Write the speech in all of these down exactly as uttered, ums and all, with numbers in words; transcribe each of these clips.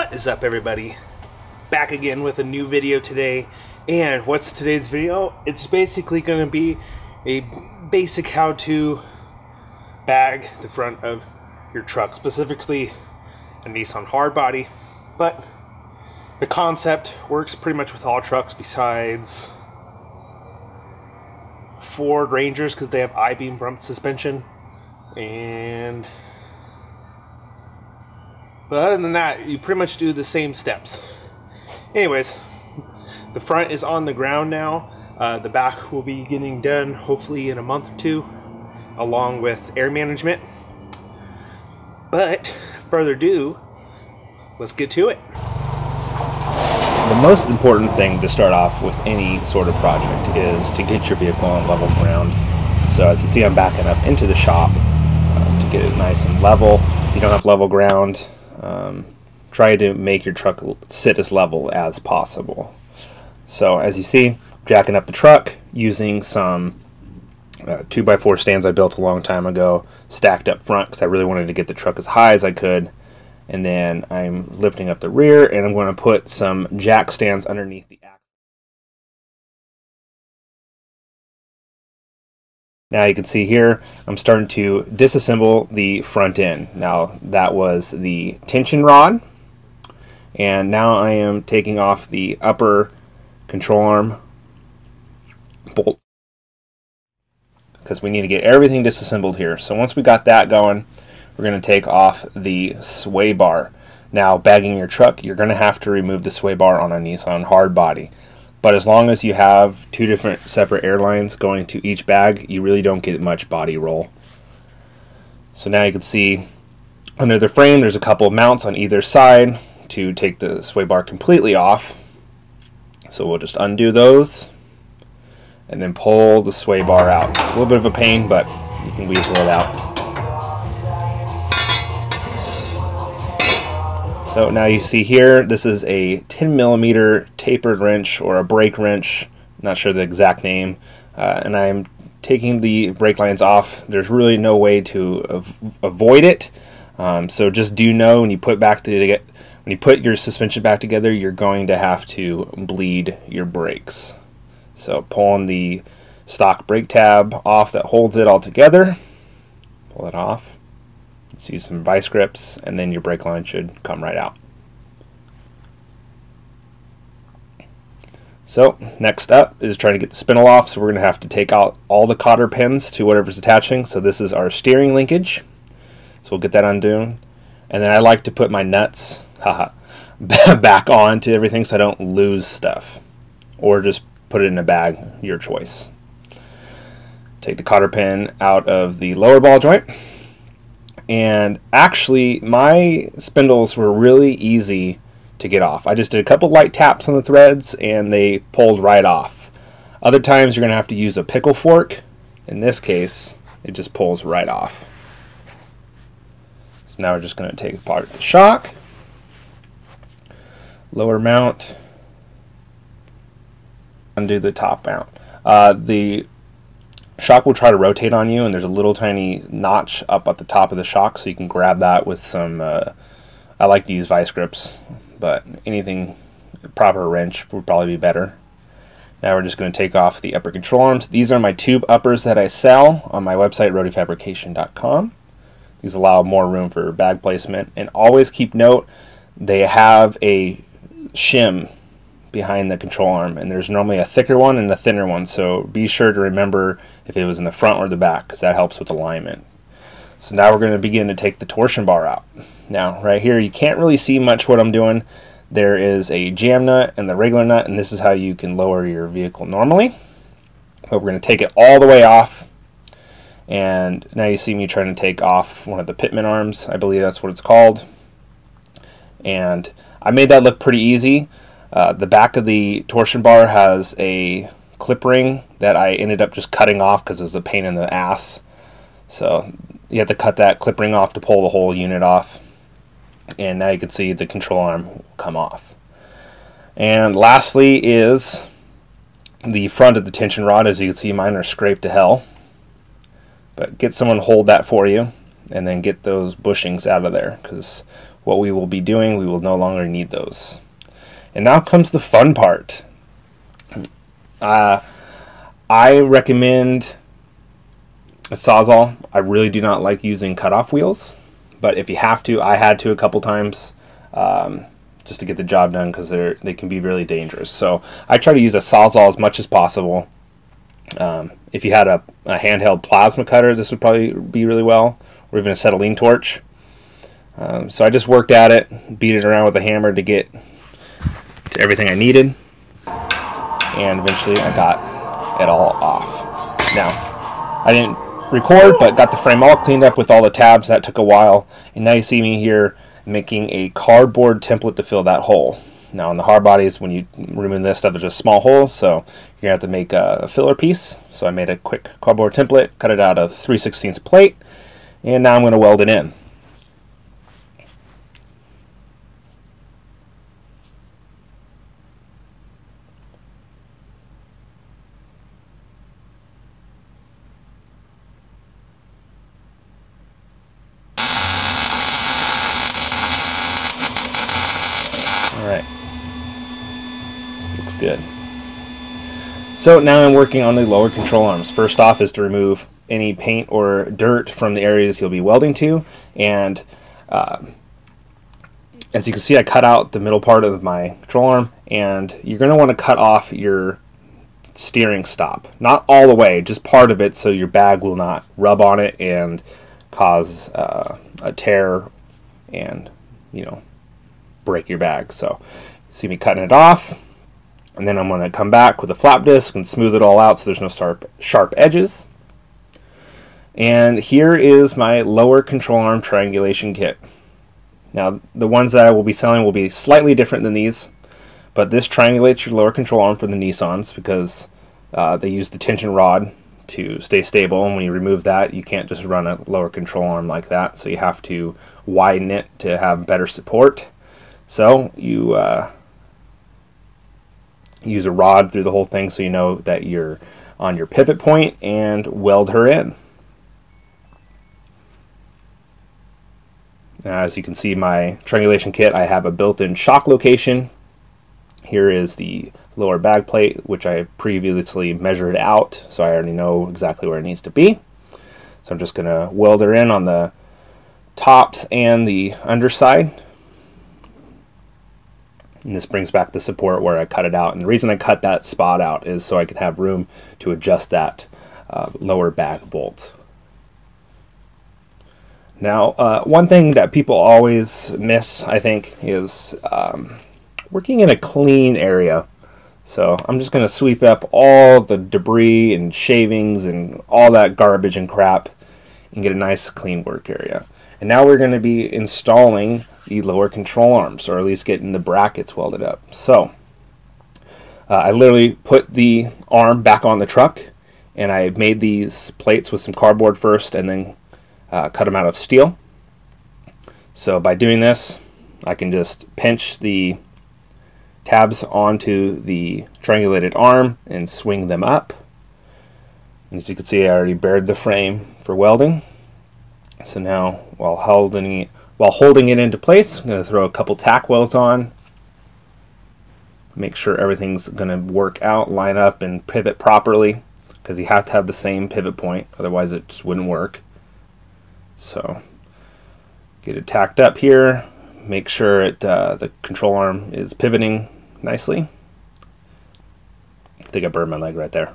What is up, everybody? Back again with a new video today. And what's today's video? It's basically going to be a basic how-to bag the front of your truck, specifically a Nissan Hardbody. But the concept works pretty much with all trucks besides Ford Rangers, because they have I-beam front suspension. And but other than that, you pretty much do the same steps. Anyways, the front is on the ground now. Uh, the back will be getting done hopefully in a month or two, along with air management. But further ado, let's get to it. The most important thing to start off with any sort of project is to get your vehicle on level ground. So as you see, I'm backing up into the shop uh, to get it nice and level. If you don't have level ground, Um, try to make your truck sit as level as possible. So as you see, jacking up the truck using some uh, two by four stands I built a long time ago, stacked up front because I really wanted to get the truck as high as I could. And then I'm lifting up the rear, and I'm going to put some jack stands underneath the axle. Now you can see here, I'm starting to disassemble the front end. Now that was the tension rod, and now I am taking off the upper control arm bolt because we need to get everything disassembled here. So once we got that going, we're going to take off the sway bar. Now bagging your truck, you're going to have to remove the sway bar on a Nissan Hardbody. But as long as you have two different separate airlines going to each bag, you really don't get much body roll. So now you can see under the frame there's a couple of mounts on either side to take the sway bar completely off. So we'll just undo those and then pull the sway bar out. It's a little bit of a pain, but you can weasel it out. So now you see here, this is a ten millimeter tapered wrench or a brake wrench, not sure the exact name, uh, and I'm taking the brake lines off. There's really no way to av avoid it, um, so just do know when you put back to get when you put your suspension back together, you're going to have to bleed your brakes. So pulling the stock brake tab off that holds it all together, pull it off. Let's use some vice grips, and then your brake line should come right out. So next up is trying to get the spindle off, so we're going to have to take out all the cotter pins to whatever's attaching. So this is our steering linkage, so we'll get that undone. And then I like to put my nuts haha, back on to everything so I don't lose stuff, or just put it in a bag, your choice. Take the cotter pin out of the lower ball joint. And actually, my spindles were really easy to get off. I just did a couple light taps on the threads and they pulled right off. Other times you're going to have to use a pickle fork. In this case, it just pulls right off. So now we're just going to take apart the shock, lower mount, undo the top mount. Uh, the shock will try to rotate on you, and there's a little tiny notch up at the top of the shock, so you can grab that with some uh, I like to use vice grips, but anything proper wrench would probably be better. Now we're just going to take off the upper control arms. These are my tube uppers that I sell on my website, rohde fabrication dot com. These allow more room for bag placement, and always keep note they have a shim behind the control arm, and there's normally a thicker one and a thinner one, so be sure to remember if it was in the front or the back, because that helps with alignment. So now we're going to begin to take the torsion bar out. Now right here you can't really see much what I'm doing. There is a jam nut and the regular nut, and this is how you can lower your vehicle normally, but we're going to take it all the way off. And now you see me trying to take off one of the pitman arms, I believe that's what it's called, and I made that look pretty easy. Uh, the back of the torsion bar has a clip ring that I ended up just cutting off because it was a pain in the ass. So you have to cut that clip ring off to pull the whole unit off. And now you can see the control arm will come off. And lastly is the front of the tension rod. As you can see, mine are scraped to hell. But get someone to hold that for you, and then get those bushings out of there, because what we will be doing, we will no longer need those. And now comes the fun part. Uh, I recommend a Sawzall. I really do not like using cutoff wheels, but if you have to, I had to a couple times um, just to get the job done because they're they can be really dangerous. So I try to use a Sawzall as much as possible. Um, if you had a, a handheld plasma cutter, this would probably be really well, or even acetylene torch. Um, so I just worked at it, beat it around with a hammer to get to everything I needed, and eventually I got it all off. Now, I didn't record, but got the frame all cleaned up with all the tabs. That took a while, and now you see me here making a cardboard template to fill that hole. Now on the hard bodies, when you remove this stuff, it's just a small hole, so you're gonna have to make a filler piece. So I made a quick cardboard template, cut it out of three sixteenths plate, and now I'm gonna weld it in. Good. So now I'm working on the lower control arms. First off is to remove any paint or dirt from the areas you'll be welding to, and uh, as you can see, I cut out the middle part of my control arm, and you're going to want to cut off your steering stop. Not all the way, just part of it, so your bag will not rub on it and cause uh, a tear and, you know, break your bag. So see me cutting it off. And then I'm going to come back with a flap disc and smooth it all out so there's no sharp, sharp edges. And here is my lower control arm triangulation kit. Now the ones that I will be selling will be slightly different than these, but this triangulates your lower control arm for the Nissans because uh, they use the tension rod to stay stable, and when you remove that you can't just run a lower control arm like that, so you have to widen it to have better support. So you uh, use a rod through the whole thing so you know that you're on your pivot point, and weld her in. Now, as you can see, my triangulation kit, I have a built-in shock location. Here is the lower bag plate, which I previously measured out, so I already know exactly where it needs to be. So I'm just going to weld her in on the tops and the underside. And this brings back the support where I cut it out. And the reason I cut that spot out is so I could have room to adjust that uh, lower back bolt. Now, uh, one thing that people always miss, I think, is um, working in a clean area. So I'm just going to sweep up all the debris and shavings and all that garbage and crap and get a nice clean work area. And now we're going to be installing the lower control arms, or at least getting the brackets welded up. So uh, I literally put the arm back on the truck, and I made these plates with some cardboard first and then uh, cut them out of steel. So by doing this, I can just pinch the tabs onto the triangulated arm and swing them up. As you can see, I already bared the frame for welding. So now, while holding it, while holding it into place, I'm going to throw a couple tack welds on. Make sure everything's going to work out, line up, and pivot properly, because you have to have the same pivot point, otherwise it just wouldn't work. So get it tacked up here. Make sure it uh, the control arm is pivoting nicely. I think I burned my leg right there.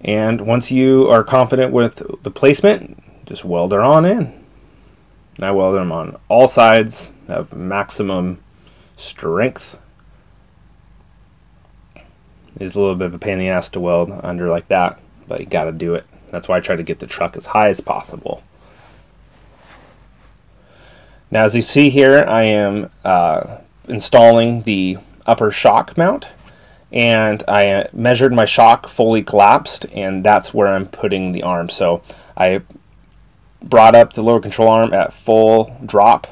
And once you are confident with the placement, just weld her on in. And I weld them on all sides, have maximum strength. It's a little bit of a pain in the ass to weld under like that, but you gotta do it. That's why I try to get the truck as high as possible. Now, as you see here, I am uh, installing the upper shock mount, and I measured my shock fully collapsed, and that's where I'm putting the arm. So I brought up the lower control arm at full drop,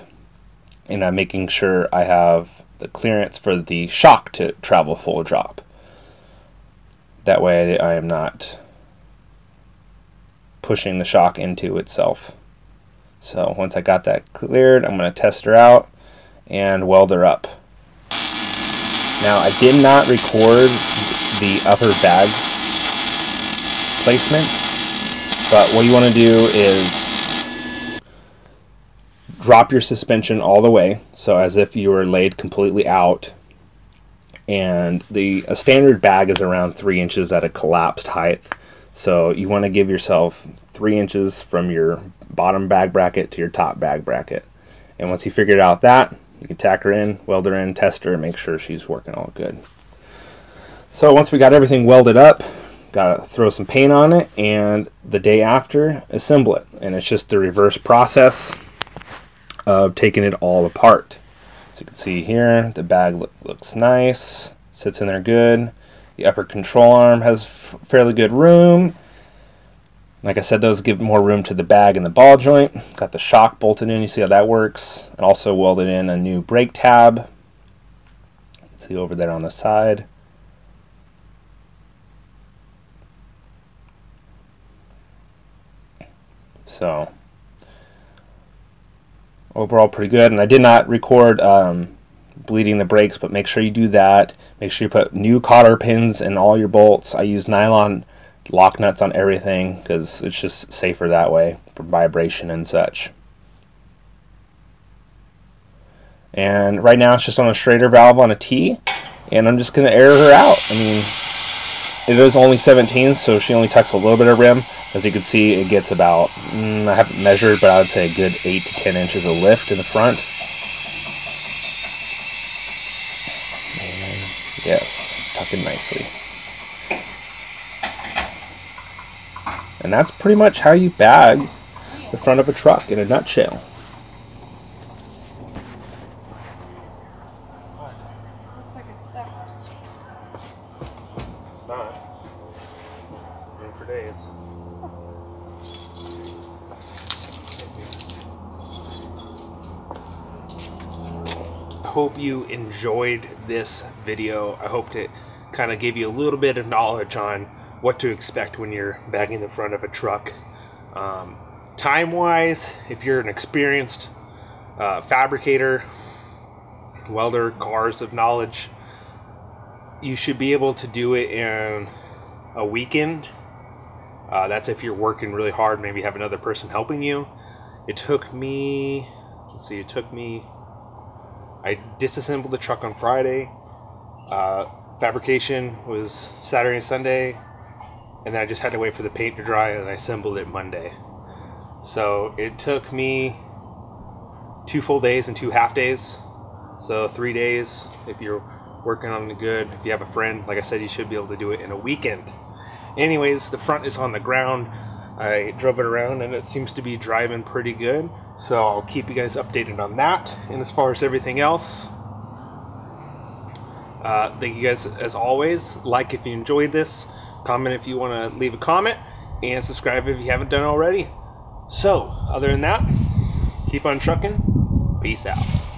and I'm making sure I have the clearance for the shock to travel full drop. That way I am not pushing the shock into itself. So once I got that cleared, I'm going to test her out and weld her up. Now I did not record the upper bag placement, but what you want to do is drop your suspension all the way, so as if you were laid completely out. And the a standard bag is around three inches at a collapsed height, so you want to give yourself three inches from your bottom bag bracket to your top bag bracket. And once you figured out that, you can tack her in, weld her in, test her, and make sure she's working all good. So once we got everything welded up, gotta throw some paint on it, and the day after, assemble it. And it's just the reverse process of taking it all apart. So you can see here, the bag look, looks nice, sits in there good. The upper control arm has f fairly good room. Like I said, those give more room to the bag and the ball joint. Got the shock bolted in, you see how that works. And also welded in a new brake tab. You can see over there on the side. So overall pretty good. And I did not record um, bleeding the brakes, but make sure you do that. Make sure you put new cotter pins in all your bolts. I use nylon lock nuts on everything because it's just safer that way for vibration and such. And right now it's just on a Schrader valve on a T, and I'm just going to air her out. I mean, it is only seventeen, so she only tucks a little bit of rim. As you can see, it gets about, mm, I haven't measured, but I would say a good eight to ten inches of lift in the front. And yes, tucking nicely. And that's pretty much how you bag the front of a truck in a nutshell. It's not. Been for days. Hope you enjoyed this video. I hope to kind of give you a little bit of knowledge on what to expect when you're bagging the front of a truck. Um, time-wise, if you're an experienced uh, fabricator, welder, cars of knowledge, you should be able to do it in a weekend. Uh, that's if you're working really hard, maybe have another person helping you. It took me, let's see, it took me I disassembled the truck on Friday, uh, fabrication was Saturday and Sunday, and then I just had to wait for the paint to dry, and I assembled it Monday. So it took me two full days and two half days, so three days if you're working on the good. If you have a friend, like I said, you should be able to do it in a weekend. Anyways, the front is on the ground. I drove it around and it seems to be driving pretty good, so I'll keep you guys updated on that. And as far as everything else, uh, thank you guys as always. Like if you enjoyed this, comment if you want to leave a comment, and subscribe if you haven't done already. So other than that, keep on trucking. Peace out.